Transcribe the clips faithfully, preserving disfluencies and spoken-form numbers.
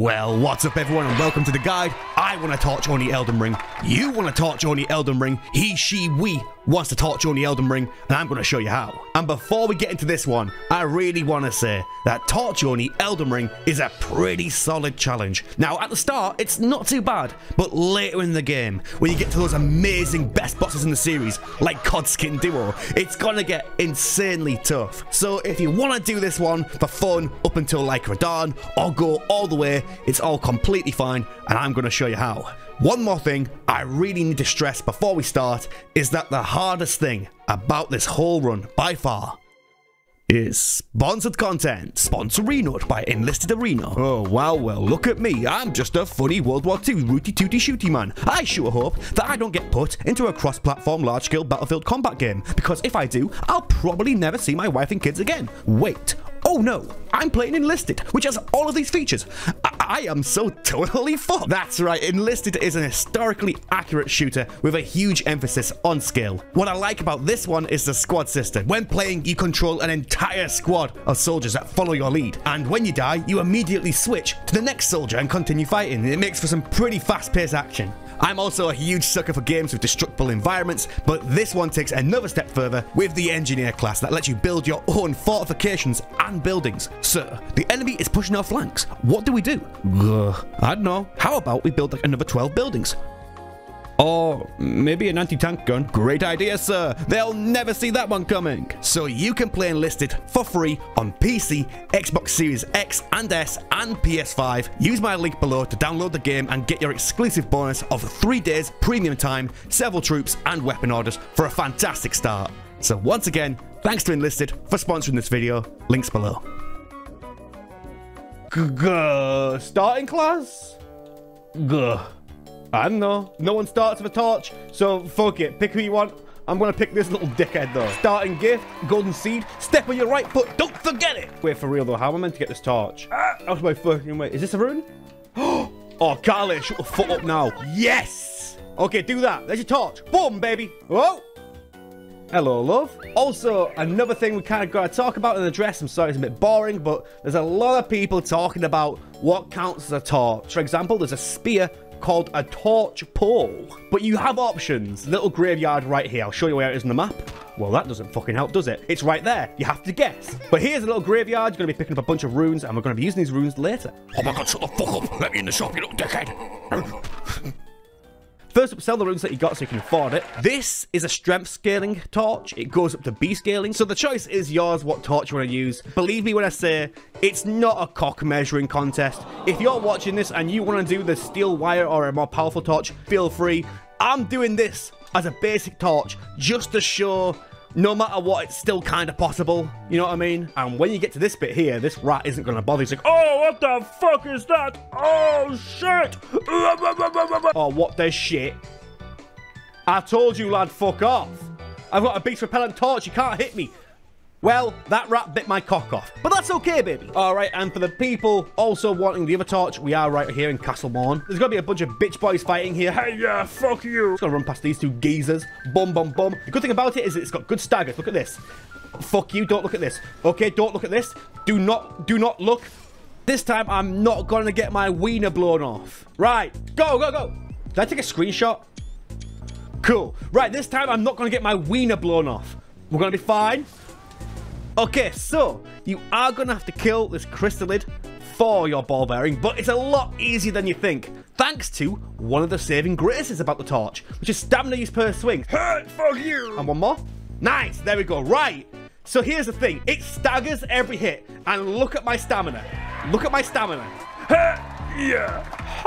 Well, what's up everyone and welcome to the guide. I want to torch on the Elden Ring, you want to torch on the Elden Ring, he, she, we wants to torch on the Elden Ring, and I'm going to show you how. And before we get into this one, I really want to say that torch on the Elden Ring is a pretty solid challenge. Now at the start, it's not too bad, but later in the game, when you get to those amazing best bosses in the series, like Godskin Duo, it's going to get insanely tough. So if you want to do this one for fun up until like Radahn, or go all the way, it's all completely fine, and I'm going to show you how. One more thing I really need to stress before we start is that the hardest thing about this whole run by far is sponsored content. Sponsorinoed by Enlisted Arena. Oh, wow, well, look at me. I'm just a funny World War Two rooty-tooty-shooty man. I sure hope that I don't get put into a cross-platform large-scale battlefield combat game, because if I do, I'll probably never see my wife and kids again. Wait. Oh no, I'm playing Enlisted, which has all of these features. I, I am so totally fucked. That's right, Enlisted is an historically accurate shooter with a huge emphasis on skill. What I like about this one is the squad system. When playing, you control an entire squad of soldiers that follow your lead. And when you die, you immediately switch to the next soldier and continue fighting. It makes for some pretty fast-paced action. I'm also a huge sucker for games with destructible environments, but this one takes another step further with the Engineer class that lets you build your own fortifications and buildings. Sir, the enemy is pushing our flanks. What do we do? Ugh, I don't know. How about we build like another twelve buildings? Or maybe an anti-tank gun. Great idea, sir. They'll never see that one coming. So you can play Enlisted for free on P C, Xbox Series X and S, and P S five. Use my link below to download the game and get your exclusive bonus of three days premium time, several troops and weapon orders for a fantastic start. So once again, thanks to Enlisted for sponsoring this video. Links below. G-g-g- starting class? G-g-g- I don't know. No one starts with a torch, so fuck it. Pick who you want. I'm going to pick this little dickhead, though. Starting gift, golden seed. Step on your right foot. Don't forget it. Wait, for real, though. How am I meant to get this torch? Ah, that's my fucking way. Is this a rune? Oh, Carly, shut the fuck up now. Yes. Okay, do that. There's your torch. Boom, baby. Whoa. Hello, love. Also, another thing we kind of got to talk about and address. I'm sorry it's a bit boring, but there's a lot of people talking about what counts as a torch. For example, there's a spear called a torch pole, but you have options. Little graveyard right here. I'll show you where it is on the map. Well, that doesn't fucking help, does it? It's right there. You have to guess. But here's a little graveyard. You're going to be picking up a bunch of runes, and we're going to be using these runes later. Oh my god, shut the fuck up. Let me in the shop, you little dickhead. First up, sell the runes that you got so you can afford it. This is a strength scaling torch. It goes up to B scaling. So the choice is yours what torch you want to use. Believe me when I say it's not a cock measuring contest. If you're watching this and you want to do the steel wire or a more powerful torch, feel free. I'm doing this as a basic torch just to show no matter what, it's still kind of possible. You know what I mean? And when you get to this bit here, this rat isn't going to bother. He's like, oh, what the fuck is that? Oh, shit. Oh, what the shit? I told you, lad, fuck off. I've got a beast repellent torch. You can't hit me. Well, that rat bit my cock off. But that's okay, baby. All right, and for the people also wanting the other torch, we are right here in Castlemorn. There's going to be a bunch of bitch boys fighting here. Hey, yeah, fuck you. Just going to run past these two geezers. Bum, bum, bum. The good thing about it is it's got good staggers. Look at this. Fuck you. Don't look at this. Okay, don't look at this. Do not, do not look. This time, I'm not going to get my wiener blown off. Right. Go, go, go. Did I take a screenshot? Cool. Right, this time, I'm not going to get my wiener blown off. We're going to be fine. Okay, so you are going to have to kill this crystallid for your ball bearing, but it's a lot easier than you think, thanks to one of the saving graces about the torch, which is stamina use per swing. Hey, fuck you! And one more. Nice, there we go. Right, so here's the thing. It staggers every hit, and look at my stamina. Look at my stamina. Hey, yeah.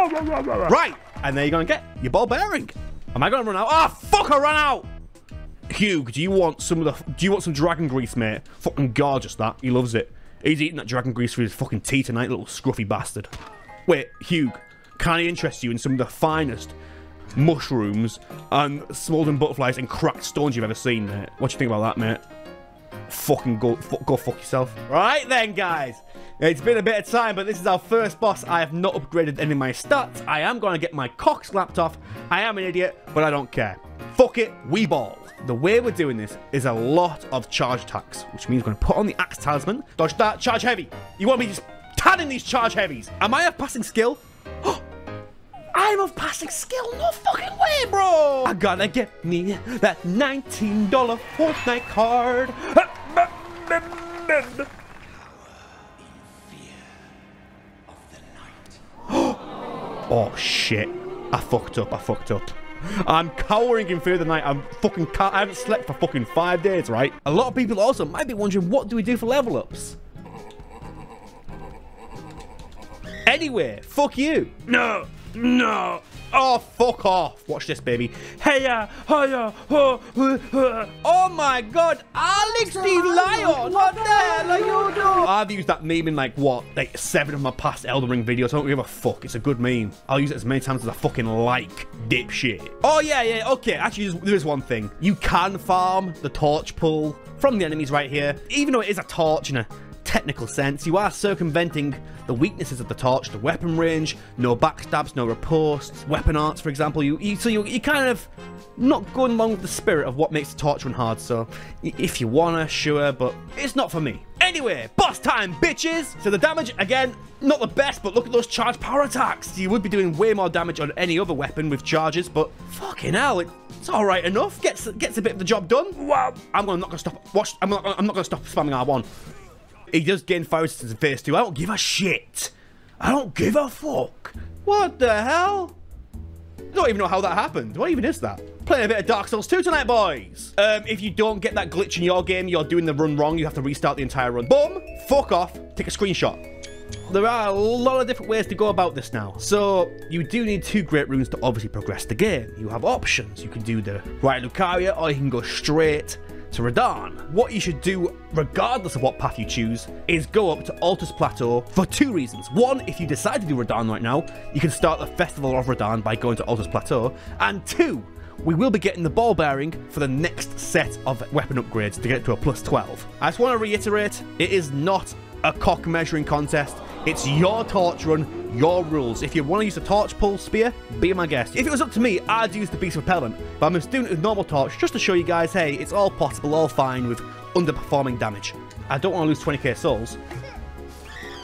Right, and there you're going to get your ball bearing. Am I going to run out? Ah, oh, fuck, I ran out! Hugh, do you want some of the? Do you want some dragon grease, mate? Fucking gorgeous, that. He loves it. He's eating that dragon grease for his fucking tea tonight, little scruffy bastard. Wait, Hugh, can I interest you in some of the finest mushrooms and smoldering butterflies and cracked stones you've ever seen, mate? What do you think about that, mate? Fucking go, fuck, go fuck yourself. Right then, guys. It's been a bit of time, but this is our first boss. I have not upgraded any of my stats. I am going to get my cock slapped off. I am an idiot, but I don't care. Fuck it, we ball. The way we're doing this is a lot of charge attacks, which means we're going to put on the axe talisman. Dodge that, charge heavy. You want me to just tanning these charge heavies. Am I of passing skill? I'm of passing skill? No fucking way, bro. I gotta get me that nineteen dollar Fortnite card. Oh shit, I fucked up, I fucked up. I'm cowering in fear of the night. I'm fucking ca I haven't slept for fucking five days, right? A lot of people also might be wondering, what do we do for level ups? Anyway, fuck you. No, no. Oh, fuck off. Watch this, baby. Heya, hiya, ho, ho, ho. Oh my God, Alex D. Lion, what the hell are you doing? I've used that meme in like, what, like seven of my past Elden Ring videos. I don't give a fuck. It's a good meme. I'll use it as many times as I fucking like, dipshit. Oh yeah, yeah, okay. Actually, there is one thing. You can farm the torch pull from the enemies right here. Even though it is a torch and a technical sense, you are circumventing the weaknesses of the torch, the weapon range, no backstabs, no riposte, weapon arts, for example. You, you so you, you're kind of not going along with the spirit of what makes the torch run hard. So if you wanna, sure, but it's not for me. Anyway, boss time, bitches. So the damage, again, not the best, but look at those charge power attacks. You would be doing way more damage on any other weapon with charges, but fucking hell, it, it's all right enough. Gets gets a bit of the job done. Wow. I'm gonna, not gonna stop. Watch. I'm not. I'm not gonna stop spamming R one. He does gain fire resistance in phase two. I don't give a shit. I don't give a fuck. What the hell? I don't even know how that happened. What even is that? Playing a bit of Dark Souls two tonight, boys. Um, if you don't get that glitch in your game, you're doing the run wrong. You have to restart the entire run. Boom. Fuck off. Take a screenshot. There are a lot of different ways to go about this now. So you do need two great runes to obviously progress the game. You have options. You can do the Raya Lucaria, or you can go straight to Radahn. What you should do, regardless of what path you choose, is go up to Altus Plateau for two reasons. One, if you decide to do Radahn right now, you can start the Festival of Radahn by going to Altus Plateau. And two, we will be getting the ball bearing for the next set of weapon upgrades to get it to a plus twelve. I just want to reiterate, it is not a cock measuring contest. It's your torch run, your rules. If you want to use the torch pull spear, be my guest. If it was up to me, I'd use the beast repellent, but I'm just doing it with normal torch just to show you guys, hey, it's all possible, all fine with underperforming damage. I don't want to lose twenty K souls.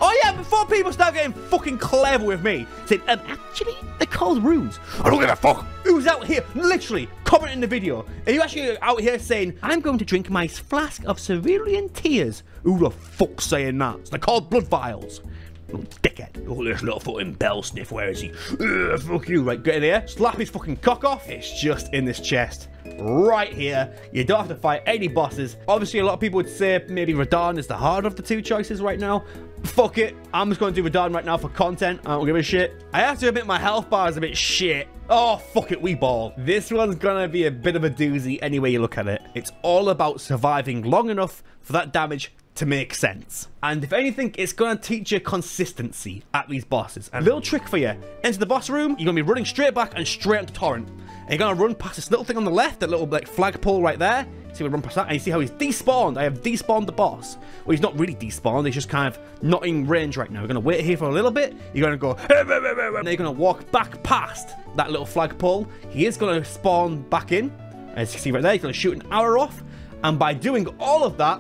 Oh yeah, before people start getting fucking clever with me, saying, um, actually, they're called runes. I don't give a fuck. Who's out here, literally, commenting the video? Are you actually out here saying, I'm going to drink my flask of cerulean tears? Who the fuck's saying that? So they're called blood vials. Little dickhead. Oh, there's little fucking bell sniff. Where is he? Ugh, fuck you. Right, get in here. Slap his fucking cock off. It's just in this chest. Right here. You don't have to fight any bosses. Obviously, a lot of people would say maybe Radahn is the harder of the two choices right now. Fuck it. I'm just going to do Radahn right now for content. I don't give a shit. I have to admit my health bar is a bit shit. Oh, fuck it. We ball. This one's going to be a bit of a doozy any way you look at it. It's all about surviving long enough for that damage to make sense. And if anything, it's going to teach you consistency at these bosses. And a little trick for you. Enter the boss room. You're going to be running straight back and straight onto Torrent. And you're going to run past this little thing on the left, that little like flagpole right there. See, we run past that. And you see how he's despawned. I have despawned the boss. Well, he's not really despawned. He's just kind of not in range right now. We're going to wait here for a little bit. You're going to go, and then you're going to walk back past that little flagpole. He is going to spawn back in. As you can see right there, he's going to shoot an arrow off. And by doing all of that,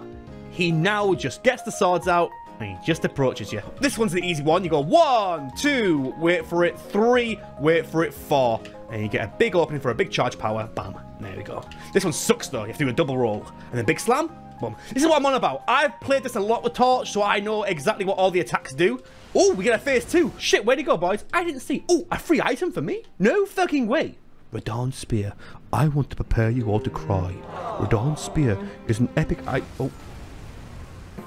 he now just gets the swords out and he just approaches you. This one's the easy one. You go one, two, wait for it, three, wait for it, four. And you get a big opening for a big charge power. Bam. There we go. This one sucks though. You have to do a double roll. And then big slam. Boom. This is what I'm on about. I've played this a lot with Torch, so I know exactly what all the attacks do. Oh, we get a phase two. Shit, where'd he go, boys? I didn't see. Oh, a free item for me? No fucking way. Radahn Spear. I want to prepare you all to cry. Radahn Spear is an epic I... Oh.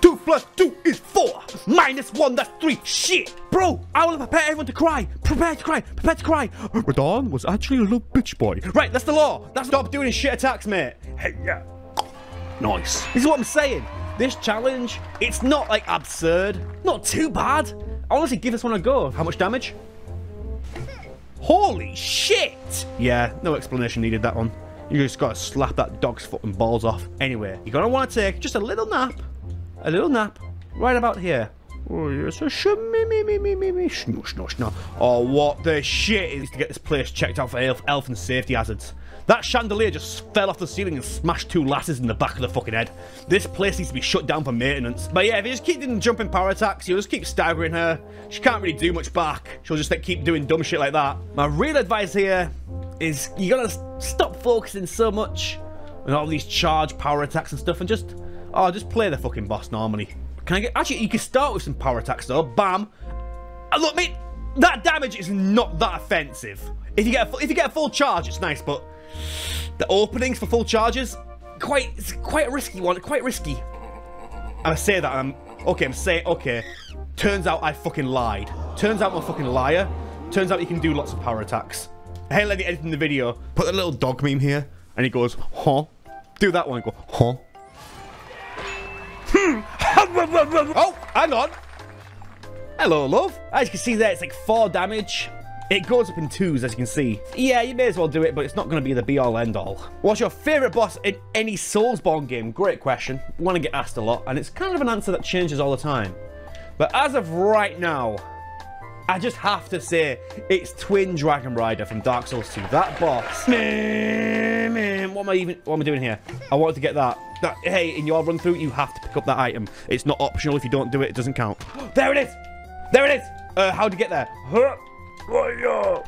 Two plus two is four. Minus one, that's three. Shit. Bro, I will prepare everyone to cry. Prepare to cry. Prepare to cry. Radahn was actually a little bitch boy. Right, that's the law. That's stop doing shit attacks, mate. Hey, yeah. Nice. This is what I'm saying. This challenge, it's not like absurd. Not too bad. Honestly, give this one a go. How much damage? Holy shit. Yeah, no explanation needed that one. You just gotta slap that dog's fucking balls off. Anyway, you're gonna wanna take just a little nap. A little nap right about here. Oh, yes, a shimmy, me, me, me, me, me. Shno, shno, shno. Oh, what the shit is to get this place checked out for elf, elf and safety hazards. That chandelier just fell off the ceiling and smashed two lasses in the back of the fucking head. This place needs to be shut down for maintenance. But yeah, if you just keep doing jumping power attacks, you'll just keep staggering her. She can't really do much back. She'll just like, keep doing dumb shit like that. My real advice here is you gotta stop focusing so much on all these charge power attacks and stuff and just, oh, just play the fucking boss normally. Can I get... Actually, you can start with some power attacks though. Bam. And look, mate, that damage is not that offensive. If you get a, if you get a full charge, it's nice, but the openings for full charges, quite, it's quite a risky one, quite risky. And I say that, and I'm, okay, I'm saying, okay, turns out I fucking lied. Turns out I'm a fucking liar. Turns out you can do lots of power attacks. I hate letting you edit in the video. Put a little dog meme here, and he goes, huh? Do that one, and go, huh? Hmm. Oh, hang on. Hello, love. As you can see there, it's like four damage. It goes up in twos, as you can see. Yeah, you may as well do it, but it's not going to be the be-all, end-all. What's your favourite boss in any Soulsborne game? Great question. One I get asked a lot, and it's kind of an answer that changes all the time. But as of right now, I just have to say it's Twin Dragon Rider from Dark Souls two. That boss. Man, man, what am I even? What am I doing here? I wanted to get that. That. Hey, in your run-through, you have to pick up that item. It's not optional. If you don't do it, it doesn't count. There it is. There it is. Uh, how to get there? Huh?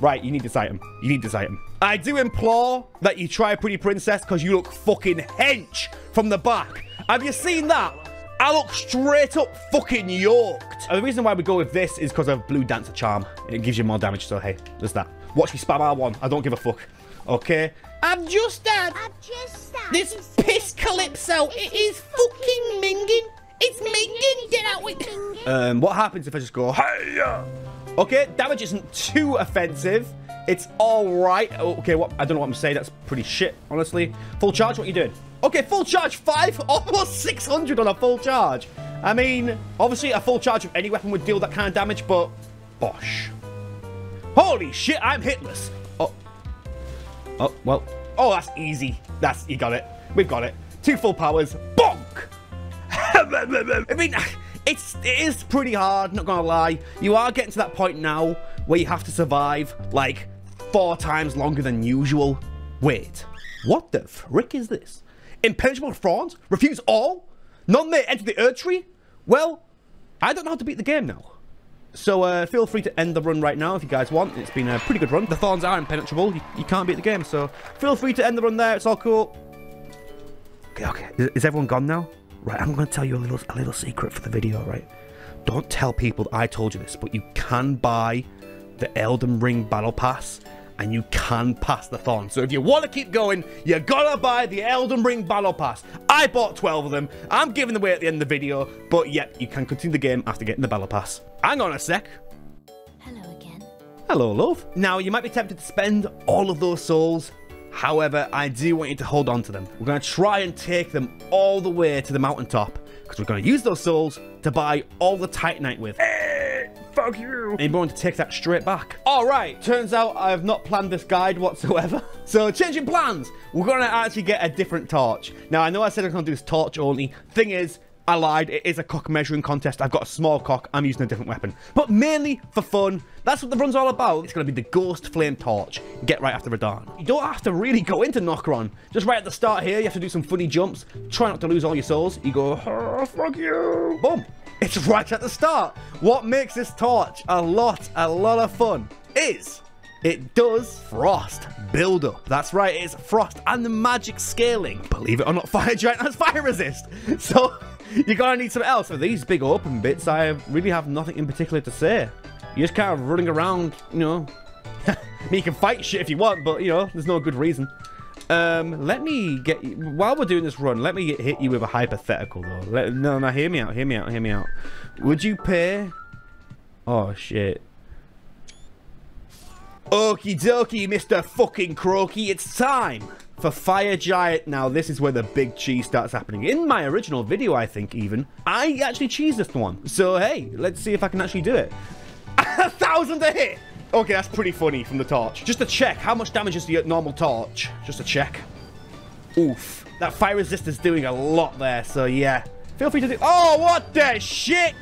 Right, you need this item. You need this item. I do implore that you try Pretty Princess because you look fucking hench from the back. Have you seen that? I look straight up fucking yoked. And the reason why we go with this is because of Blue Dancer Charm. It gives you more damage, so hey, there's that. Watch me spam R one. I don't give a fuck. Okay? I'm just dad. I'm just dad. This piss calypso. It is fucking minging. It's minging. Get out with it. Um, what happens if I just go, hey-ya? Okay, damage isn't too offensive. It's all right. Okay, what? I don't know what I'm saying. That's pretty shit, honestly. Full charge, what are you doing? Okay, full charge five, almost six hundred on a full charge. I mean, obviously a full charge of any weapon would deal that kind of damage, but bosh. Holy shit, I'm hitless. Oh, oh, well, oh, that's easy. That's, you got it. We've got it. Two full powers, bonk. I mean, It's, it is pretty hard, not gonna lie. You are getting to that point now where you have to survive, like, four times longer than usual. Wait, what the frick is this? Impenetrable Thorns? Refuse all? None may enter the Erd Tree? Well, I don't know how to beat the game now. So, uh, feel free to end the run right now if you guys want. It's been a pretty good run. The Thorns are impenetrable. You, you can't beat the game, so feel free to end the run there. It's all cool. Okay, okay. Is, is everyone gone now? Right, I'm going to tell you a little a little secret for the video, right? Don't tell people that I told you this, but you can buy the Elden Ring Battle Pass, and you can pass the Thorn. So if you want to keep going, you got to buy the Elden Ring Battle Pass. I bought twelve of them. I'm giving them away at the end of the video, but yep, you can continue the game after getting the Battle Pass. Hang on a sec. Hello again. Hello, love. Now, you might be tempted to spend all of those souls. However, I do want you to hold on to them. We're going to try and take them all the way to the mountaintop because we're going to use those souls to buy all the Titanite with. Hey, fuck you. And we're going to take that straight back. All right. Turns out I have not planned this guide whatsoever. So changing plans. We're going to actually get a different torch. Now, I know I said I'm going to do this torch only. Thing is, I lied. It is a cock measuring contest. I've got a small cock. I'm using a different weapon. But mainly for fun. That's what the run's all about. It's going to be the Ghost Flame Torch. Get right after Radahn. You don't have to really go into Nokron. Just right at the start here, you have to do some funny jumps. Try not to lose all your souls. You go, oh, fuck you. Boom. It's right at the start. What makes this torch a lot, a lot of fun is... it does frost build up. That's right, it's frost and the magic scaling. Believe it or not, Fire Giant has fire resist. So you're gonna need something else. For these big open bits, I really have nothing in particular to say. You're just kind of running around, you know. I mean, you can fight shit if you want, but you know, there's no good reason. Um, let me get you, while we're doing this run, let me hit you with a hypothetical though. Let, no, no, hear me out, hear me out, hear me out. Would you pay? Oh shit. Okie dokie, Mister Fucking Croaky, it's time for Fire Giant. Now, this is where the big cheese starts happening. In my original video, I think, even, I actually cheesed this one. So, hey, let's see if I can actually do it. A thousand a hit! Okay, that's pretty funny from the torch. Just to check, how much damage is the normal torch? Just to check. Oof. That fire resist is doing a lot there, so yeah. Feel free to do... oh, what the shit!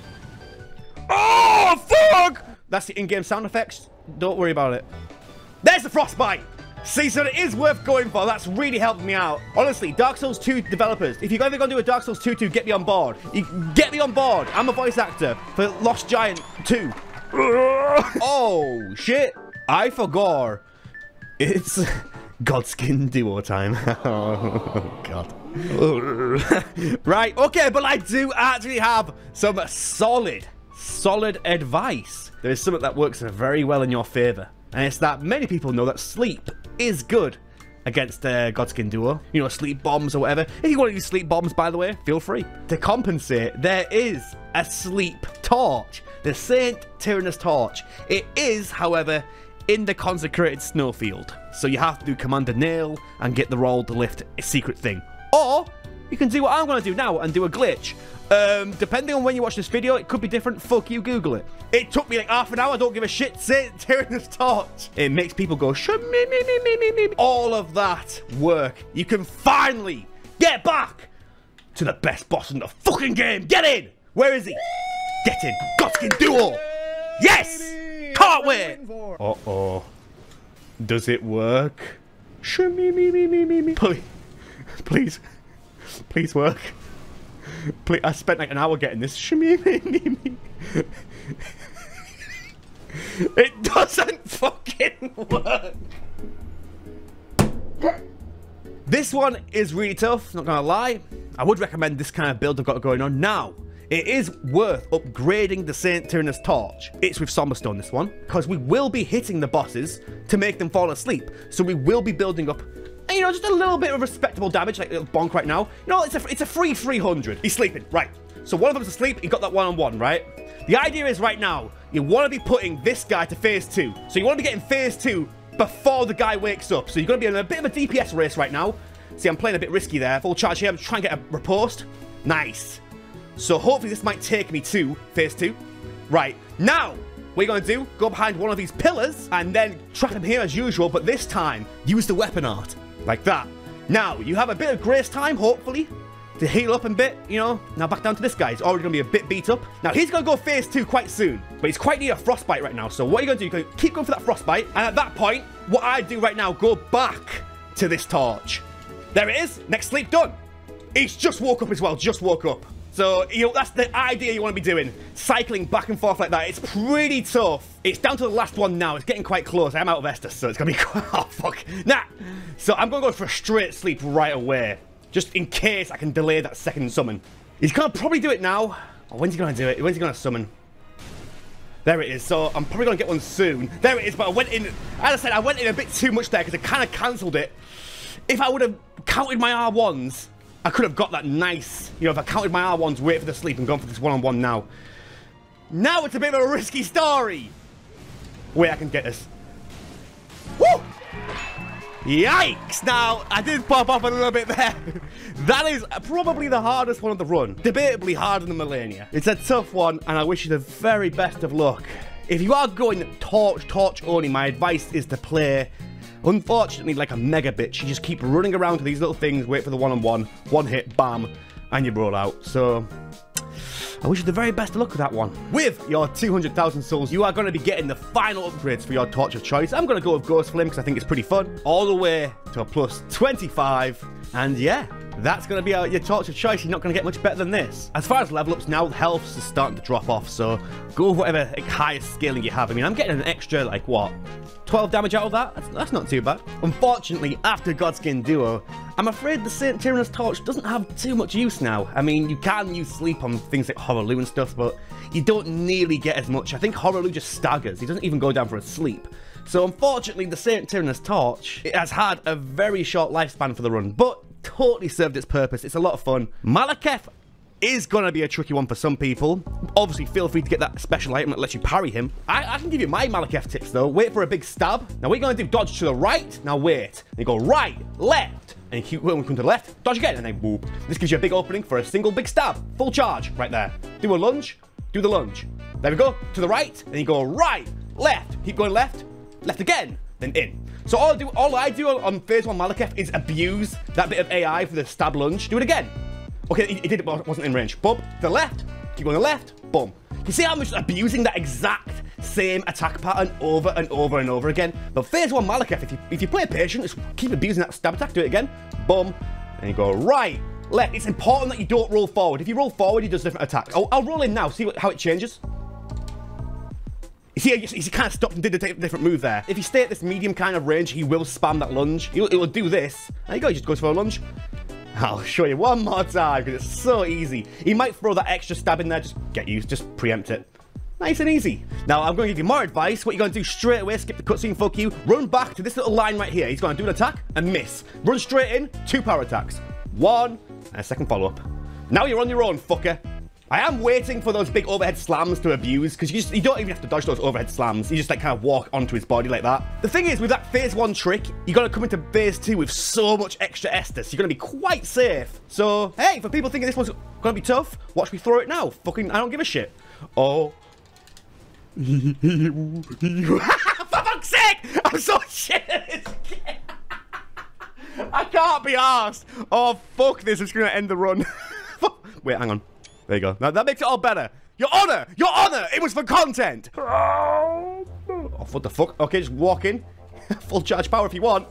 Oh, fuck! That's the in-game sound effects. Don't worry about it. There's the frostbite! See, so it is worth going for. That's really helped me out. Honestly, Dark Souls two developers, if you're ever going to do a Dark Souls two, get me on board. You get me on board. I'm a voice actor for Lost Giant two. Oh, shit. I forgot. It's Godskin Duo time. Oh, God. Right, okay, but I do actually have some solid, solid advice. There is something that works very well in your favor. And it's that many people know that sleep is good against uh, Godskin Duo. You know, sleep bombs or whatever. If you want to use sleep bombs, by the way, feel free. To compensate, there is a sleep torch. The Saint Tyrannus Torch. It is, however, in the consecrated snowfield. So you have to do Commander Nail and get the roll to lift a secret thing. Or you can do what I'm going to do now and do a glitch. Um, depending on when you watch this video, it could be different. Fuck you, Google it. It took me like half an hour. Don't give a shit. Saint Tyrannus Torch. It makes people go, shh, me, me, me, me, me, me. All of that work. You can finally get back to the best boss in the fucking game. Get in. Where is he? Get in. Godskin Duo. Yes. Can't wait. Uh-oh. Does it work? Shh, me, me, me, me, me, me. Please. Please. Please work. Please, I spent like an hour getting this. It doesn't fucking work. This one is really tough, not gonna lie. I would recommend this kind of build I've got going on now. It is worth upgrading the Saint Tyrannus Torch. It's with Somberstone, this one, because we will be hitting the bosses to make them fall asleep. So we will be building up, you know, just a little bit of respectable damage, like little bonk right now. You know, it's a, it's a free three hundred. He's sleeping, right. So one of them's asleep, he got that one-on-one, right? The idea is right now, you want to be putting this guy to phase two. So you want to be getting phase two before the guy wakes up. So you're going to be in a bit of a D P S race right now. See, I'm playing a bit risky there. Full charge here, I'm trying to get a riposte. Nice. So hopefully this might take me to phase two. Right, now, what you're going to do, go behind one of these pillars and then trap him here as usual, but this time, use the weapon art. Like that. Now, you have a bit of grace time, hopefully, to heal up a bit, you know. Now back down to this guy. He's already going to be a bit beat up. Now, he's going to go phase two quite soon, but he's quite near a frostbite right now. So what are you going to do? You're going to keep going for that frostbite. And at that point, what I do right now, go back to this torch. There it is. Next sleep, done. He's just woke up as well. Just woke up. So, you know, that's the idea you want to be doing. Cycling back and forth like that. It's pretty tough. It's down to the last one now. It's getting quite close. I'm out of Estus, so it's going to be... Oh, fuck. Nah. So I'm going to go for a straight sleep right away. Just in case I can delay that second summon. He's going to probably do it now. Oh, when's he going to do it? When's he going to summon? There it is. So I'm probably going to get one soon. There it is, but I went in... As I said, I went in a bit too much there because I kind of cancelled it. If I would have counted my R ones... I could have got that nice, you know, if I counted my R ones, wait for the sleep and gone for this one-on-one now. Now it's a bit of a risky story. Wait, I can get this. Woo! Yikes! Now, I did pop off a little bit there. That is probably the hardest one of the run. Debatably harder than Malenia. It's a tough one, and I wish you the very best of luck. If you are going torch, torch only, my advice is to play... Unfortunately, like a mega bitch, you just keep running around to these little things, wait for the one-on-one, one hit, bam, and you roll out. So, I wish you the very best of luck with that one. With your two hundred thousand souls, you are going to be getting the final upgrades for your torch of choice. I'm going to go with Ghost Flame because I think it's pretty fun. All the way to a plus twenty-five, and yeah, that's going to be your torch of choice. You're not going to get much better than this. As far as level ups now, healths are starting to drop off, so go with whatever like, highest scaling you have. I mean, I'm getting an extra, like, what? twelve damage out of that? That's, that's not too bad. Unfortunately, after Godskin Duo, I'm afraid the Saint Tyrannus Torch doesn't have too much use now. I mean, you can use sleep on things like Horah Loux and stuff, but you don't nearly get as much. I think Horah Loux just staggers. He doesn't even go down for a sleep. So unfortunately, the Saint Tyrannus Torch, it has had a very short lifespan for the run, but totally served its purpose. It's a lot of fun. Maliketh is going to be a tricky one for some people. Obviously, feel free to get that special item that lets you parry him. I, I can give you my Maliketh tips, though. Wait for a big stab. Now, we're going to do dodge to the right. Now, wait. And you go right, left. And you keep, when we come to the left, dodge again. And then, whoop. This gives you a big opening for a single big stab. Full charge right there. Do a lunge. Do the lunge. There we go. To the right. And you go right, left. Keep going left. Left again. Then in. So all I do, all I do on phase one Maliketh is abuse that bit of A I for the stab lunge. Do it again. Okay, he did it, but wasn't in range. Bob, to the left, you go on the left, boom. You see how I'm just abusing that exact same attack pattern over and over and over again? But phase one Maliketh, if you, if you play patient, just keep abusing that stab attack, do it again, boom, and you go right, left. It's important that you don't roll forward. If you roll forward, he does different attacks. I'll, I'll roll in now, see what, how it changes. You see, he, he kind of stopped and did a different move there. If you stay at this medium kind of range, he will spam that lunge. He will, he will do this. There you go, he just goes for a lunge. I'll show you one more time, because it's so easy. He might throw that extra stab in there. Just get used, just preempt it. Nice and easy. Now, I'm going to give you more advice. What you're going to do straight away, skip the cutscene, fuck you. Run back to this little line right here. He's going to do an attack and miss. Run straight in, two power attacks. One, and a second follow-up. Now you're on your own, fucker. I am waiting for those big overhead slams to abuse, because you, you don't even have to dodge those overhead slams. You just like kind of walk onto his body like that. The thing is, with that phase one trick, you're going to come into phase two with so much extra Estus. You're going to be quite safe. So, hey, for people thinking this one's going to be tough, watch me throw it now. Fucking, I don't give a shit. Oh. For fuck's sake! I'm so shit at this game. I can't be arsed. Oh, fuck this. I'm just going to end the run. Wait, hang on. There you go. Now, that makes it all better. Your honor! Your honor! It was for content! Oh, what the fuck? Okay, just walk in. Full charge power if you want.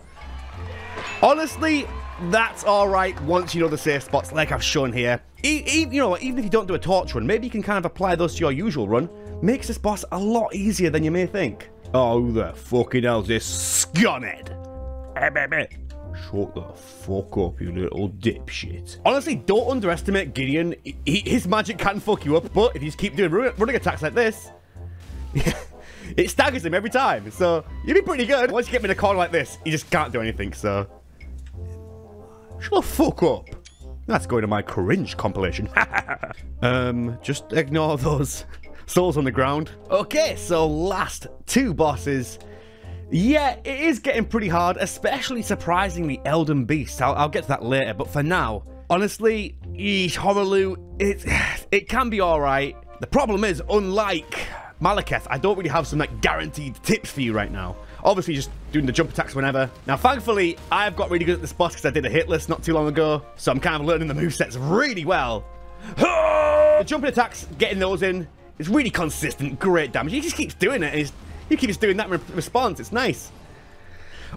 Honestly, that's all right once you know the safe spots like I've shown here. E e you know, even if you don't do a torch run, maybe you can kind of apply those to your usual run. Makes this boss a lot easier than you may think. Oh, the fucking hell, this scunned. Shut the fuck up, you little dipshit. Honestly, don't underestimate Gideon. He, he, his magic can fuck you up, but if you just keep doing run, running attacks like this, it staggers him every time. So, you'd be pretty good. Once you get him in a corner like this, he just can't do anything, so... Shut the fuck up. That's going to my cringe compilation. um, just ignore those souls on the ground. Okay, so last two bosses... Yeah, it is getting pretty hard, especially surprisingly Elden Beast. I'll, I'll get to that later, but for now, honestly, eesh, Horah Loux, it, it can be alright. The problem is, unlike Maliketh, I don't really have some like guaranteed tips for you right now. Obviously, just doing the jump attacks whenever. Now, thankfully, I've got really good at this boss because I did a hit list not too long ago, so I'm kind of learning the movesets really well. The jumping attacks, getting those in, is really consistent, great damage. He just keeps doing it, and he's... He keeps doing that re response. It's nice.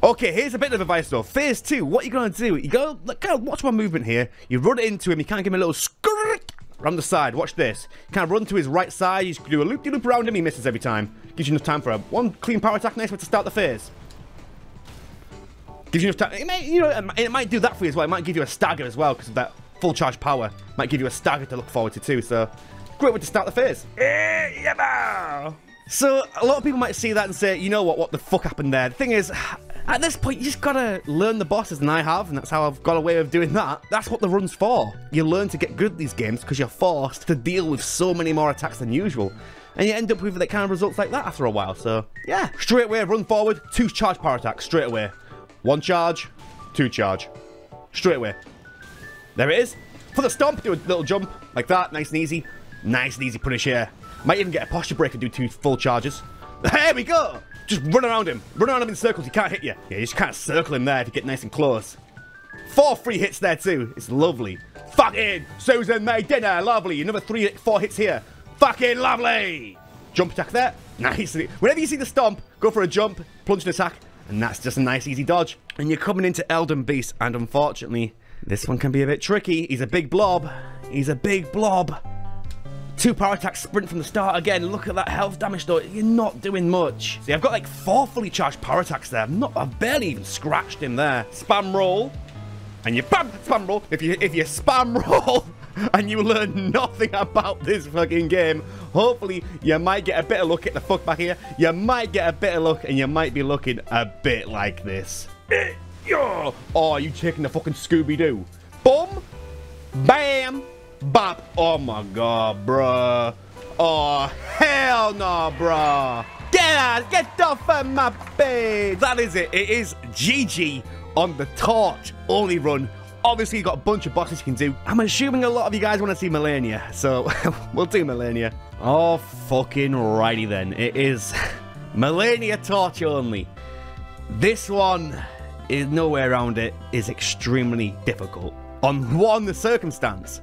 Okay, here's a bit of advice though. Phase two, what you're going to do, you go, look, kind of watch my movement here. You run into him, you kind of give him a little skirt around the side. Watch this. You kind of run to his right side. You do a loop-de-loop around him. He misses every time. Gives you enough time for a one clean power attack. Nice way to start the phase. Gives you enough time. It may, you know, it might do that for you as well. It might give you a stagger as well because of that full charge power. Might give you a stagger to look forward to too. So, great way to start the phase. So, a lot of people might see that and say, you know what, what the fuck happened there? The thing is, at this point, you just gotta learn the bosses, and I have, and that's how I've got a way of doing that. That's what the run's for. You learn to get good at these games because you're forced to deal with so many more attacks than usual. And you end up with that kind of results like that after a while, so, yeah. Straight away, run forward, two charge power attacks, straight away. One charge, two charge. Straight away. There it is. For the stomp, do a little jump, like that, nice and easy. Nice and easy punish here. Might even get a posture break and do two full charges. There we go! Just run around him. Run around him in circles. He can't hit you. Yeah, you just can't circle him there if you get nice and close. Four free hits there too. It's lovely. Fucking Susan made dinner. Lovely. Another three, four hits here. Fucking lovely! Jump attack there. Nice. Whenever you see the stomp, go for a jump, plunge and attack, and that's just a nice easy dodge. And you're coming into Elden Beast, and unfortunately, this one can be a bit tricky. He's a big blob. He's a big blob. Two power attack sprint from the start again. Look at that health damage though. You're not doing much. See, I've got like four fully charged power attacks there. I've not, I've barely even scratched him there. Spam roll, and you bam spam roll. If you if you spam roll, and you learn nothing about this fucking game, hopefully you might get a better look at the fuck back here. You might get a better look, and you might be looking a bit like this. Oh, are you taking the fucking Scooby-Doo? Boom, bam. Bop. Oh my god, bruh. Oh, hell no, bruh. Get out. Get off of my bed. That is it. It is G G on the torch only run. Obviously, you've got a bunch of bosses you can do. I'm assuming a lot of you guys want to see Malenia, so we'll do Malenia. Oh, fucking righty then. It is Malenia torch only. This one is no way around it. Is extremely difficult on one circumstance.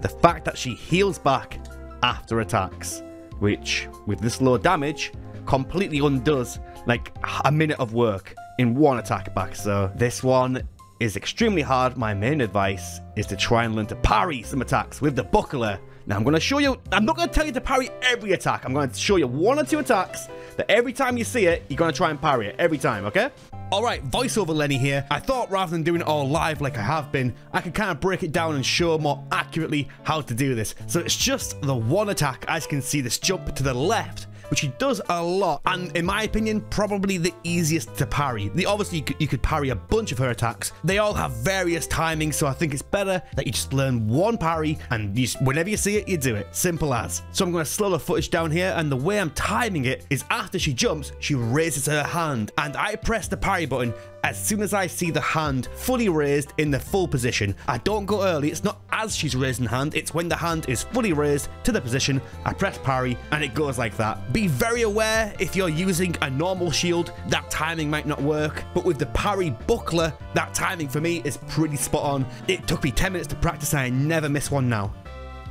The fact that she heals back after attacks, which with this low damage completely undoes like a minute of work in one attack back. So this one is extremely hard. My main advice is to try and learn to parry some attacks with the buckler. Now I'm going to show you, I'm not going to tell you to parry every attack. I'm going to show you one or two attacks that every time you see it, you're going to try and parry it every time, okay? Alright, voiceover Lenny here. I thought rather than doing it all live like I have been, I could kind of break it down and show more accurately how to do this. So it's just the one attack. As you can see, this jump to the left, which he does a lot, and in my opinion, probably the easiest to parry. The, obviously, you could, you could parry a bunch of her attacks. They all have various timings, so I think it's better that you just learn one parry, and you, whenever you see it, you do it. Simple as. So I'm going to slow the footage down here, and the way I'm timing it is after she jumps, she raises her hand, and I press the parry button as soon as I see the hand fully raised in the full position. I don't go early. It's not as she's raising the hand, it's when the hand is fully raised to the position. I press parry and it goes like that. Be very aware if you're using a normal shield, that timing might not work, but with the parry buckler, that timing for me is pretty spot on. It took me ten minutes to practice and I never miss one now.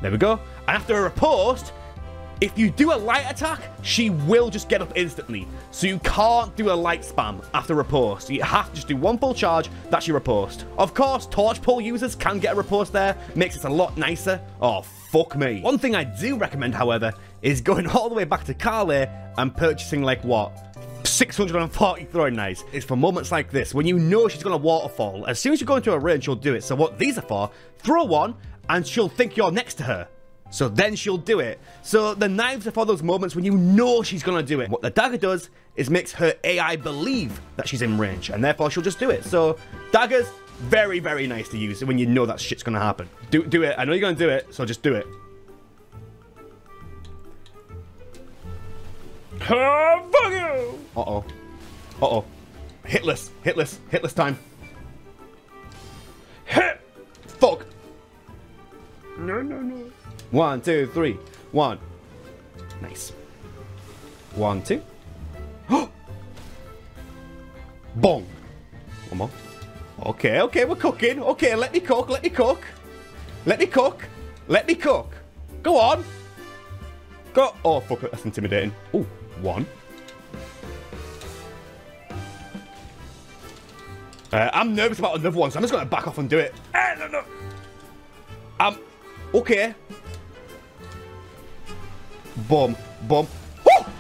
There we go. And after a riposte, if you do a light attack, she will just get up instantly. So you can't do a light spam after riposte. You have to just do one full charge, that's your riposte. Of course, torch pole users can get a riposte there, makes it a lot nicer. Oh, fuck me. One thing I do recommend, however, is going all the way back to Carle and purchasing, like, what? six hundred forty throwing knives. It's for moments like this, when you know she's gonna waterfall. As soon as you go into a range, she'll do it. So what these are for, throw one, and she'll think you're next to her. So then she'll do it. So the knives are for those moments when you know she's going to do it. What the dagger does is makes her A I believe that she's in range, and therefore she'll just do it. So daggers, very, very nice to use when you know that shit's going to happen. Do, do it. I know you're going to do it, so just do it. Oh, fuck you! Uh-oh. Uh-oh. Hitless. Hitless. Hitless time. Hit! Fuck. No, no, no. One, two, three. One. Nice. One, two. Bong. One more. Okay, okay, we're cooking. Okay, let me cook, let me cook. Let me cook. Let me cook. Go on. Go. Oh, fuck it. That's intimidating. Ooh, one. Uh, I'm nervous about another one, so I'm just going to back off and do it. Ah, no, no. I'm... Okay. Boom, boom. Oh!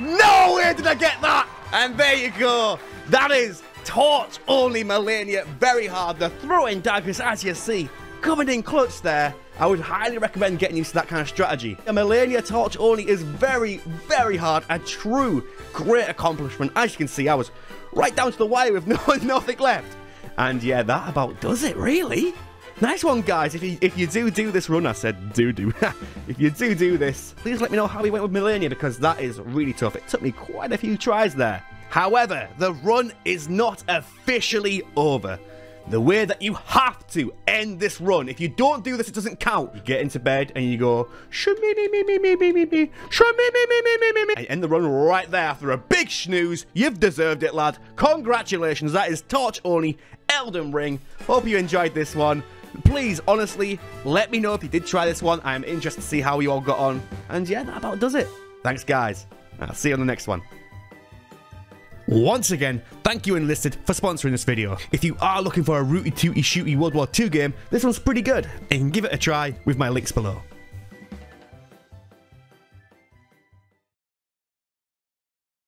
No, where did I get that? And there you go. That is torch only Malenia. Very hard. The throwing daggers, as you see, coming in clutch there. I would highly recommend getting used to that kind of strategy. The Malenia torch only is very, very hard. A true great accomplishment. As you can see, I was right down to the wire with no nothing left. And yeah, that about does it, really. Nice one, guys. If you, if you do do this run, I said do do. If you do do this, please let me know how we went with Malenia, because that is really tough. It took me quite a few tries there. However, the run is not officially over. The way that you have to end this run, if you don't do this, it doesn't count. You get into bed and you go, should me, me, me, me, me, me, me, me, should me, me, me, me, me, me, me, and end the run right there after a big snooze. You've deserved it, lad. Congratulations. That is torch only Elden Ring. Hope you enjoyed this one. Please, honestly, let me know if you did try this one. I'm interested to see how you all got on. And yeah, that about does it. Thanks, guys. I'll see you on the next one. Once again, thank you Enlisted for sponsoring this video. If you are looking for a rooty tooty shooty World War Two game, this one's pretty good. And you can give it a try with my links below.